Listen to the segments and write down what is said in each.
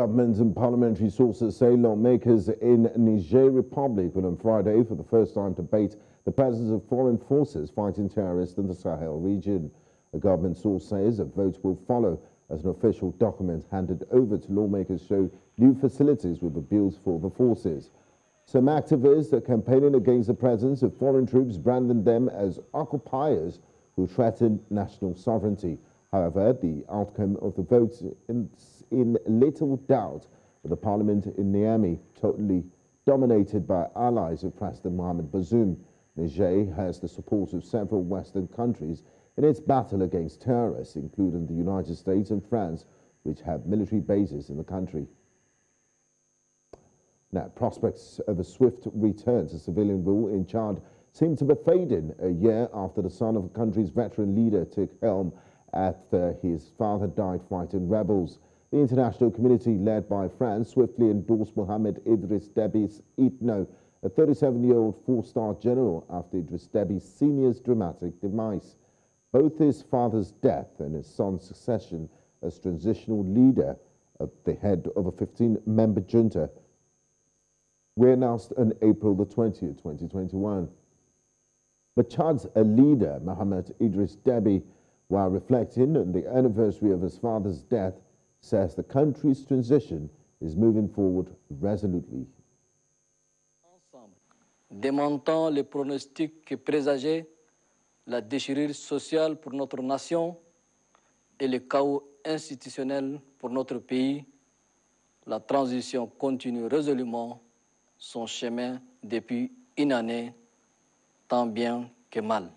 Government and parliamentary sources say lawmakers in Niger Republic will on Friday for the first time debate the presence of foreign forces fighting terrorists in the Sahel region. A government source says a vote will follow as an official document handed over to lawmakers show new facilities will be built for the forces. Some activists are campaigning against the presence of foreign troops, branding them as occupiers who threaten national sovereignty. However, the outcome of the vote is in little doubt, with the parliament in Niamey totally dominated by allies of President Mohamed Bazoum. Niger has the support of several Western countries in its battle against terrorists, including the United States and France, which have military bases in the country. Now, prospects of a swift return to civilian rule in Chad seem to be fading a year after the son of the country's veteran leader took helm after his father died fighting rebels. The international community, led by France, swiftly endorsed Mohamed Idriss Deby Itno, a 37-year-old four-star general, after Idriss Deby Sr.'s dramatic demise. Both his father's death and his son's succession as transitional leader at the head of a 15-member junta were announced on April the 20th, 2021. But Chad's leader, Mahamat Idriss Deby, while reflecting on the anniversary of his father's death, says the country's transition is moving forward resolutely. Ensemble, démentant les pronostics qui présageaient la déchirure sociale pour notre nation et le chaos institutionnel pour notre pays, la transition continue résolument son chemin depuis une année, tant bien que mal.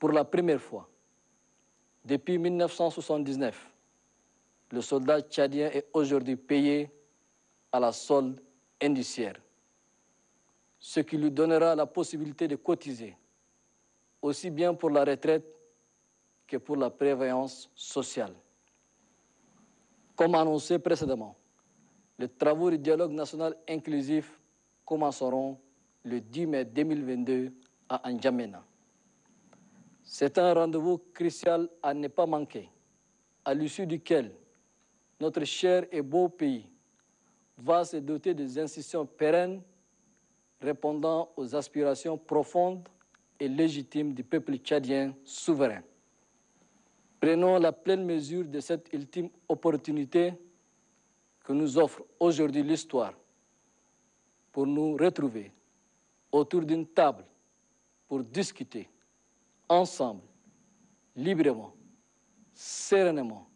Pour la première fois, depuis 1979, le soldat tchadien est aujourd'hui payé à la solde indiciaire, ce qui lui donnera la possibilité de cotiser, aussi bien pour la retraite que pour la prévoyance sociale. Comme annoncé précédemment, les travaux du dialogue national inclusif commenceront le 10 mai 2022 à N'Djamena. C'est un rendez-vous crucial à ne pas manquer, à l'issue duquel notre cher et beau pays va se doter des institutions pérennes répondant aux aspirations profondes et légitimes du peuple tchadien souverain. Prenons la pleine mesure de cette ultime opportunité que nous offre aujourd'hui l'histoire pour nous retrouver autour d'une table pour discuter ensemble, librement, sereinement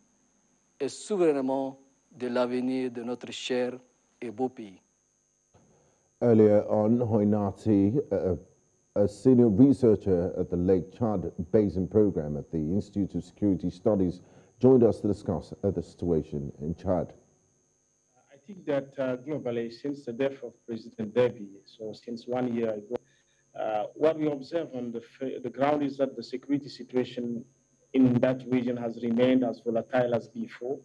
et souverainement de l'avenir de notre cher et beau pays. Earlier on, Hoinati, a senior researcher at the Lake Chad Basin Programme at the Institute of Security Studies, joined us to discuss the situation in Chad. I think that globally, since the death of President Deby, so since 1 year ago, what we observe on the ground is that the security situation in that region has remained as volatile as before,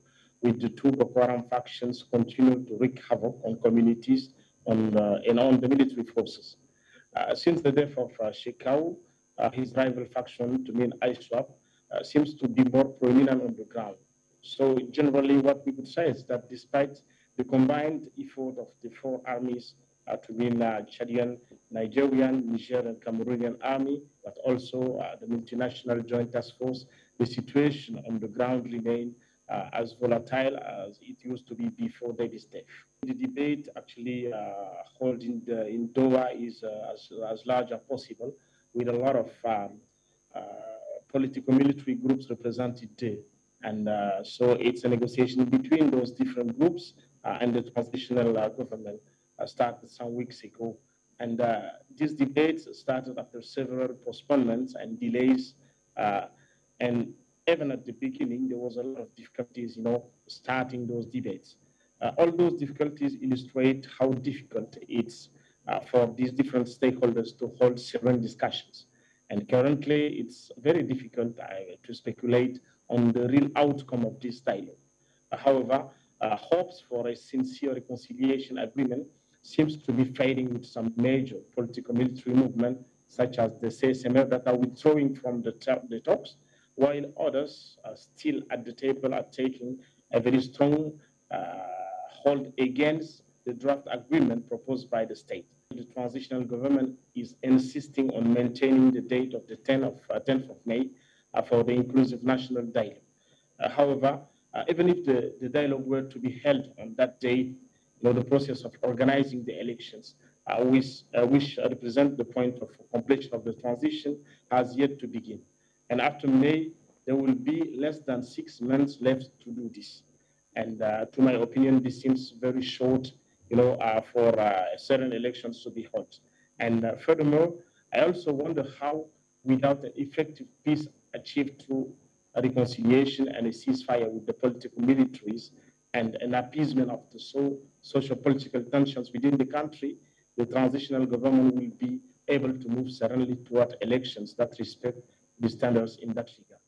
with the two Boko Haram factions continuing to wreak havoc on communities and on the military forces. Since the death of Shekau, his rival faction, to mean ISWAP, seems to be more prominent on the ground. So generally what we could say is that despite the combined effort of the four armies, to mean Chadian, Nigerian, Niger, and Cameroonian army, but also the Multinational Joint Task Force, the situation on the ground remained as volatile as it used to be before Deby's death. The debate actually holding in Doha is as large as possible, with a lot of political military groups represented there. And so it's a negotiation between those different groups and the transitional government. Started some weeks ago, and these debates started after several postponements and delays, and even at the beginning there was a lot of difficulties, you know, starting those debates. All those difficulties illustrate how difficult it's for these different stakeholders to hold several discussions, and currently it's very difficult to speculate on the real outcome of this dialogue. However, hopes for a sincere reconciliation agreement seems to be fading with some major political military movement, such as the CSMF, that are withdrawing from the talks, while others are still at the table are taking a very strong hold against the draft agreement proposed by the state. The transitional government is insisting on maintaining the date of the 10th of May for the inclusive national dialogue. However, even if the dialogue were to be held on that day, the process of organizing the elections, which represent the point of completion of the transition, has yet to begin. And after May, there will be less than 6 months left to do this. And to my opinion, this seems very short, for certain elections to be held. And furthermore, I also wonder how, without an effective peace achieved through a reconciliation and a ceasefire with the political militaries and an appeasement of the social-political tensions within the country, the transitional government will be able to move serenely toward elections that respect the standards in that regard.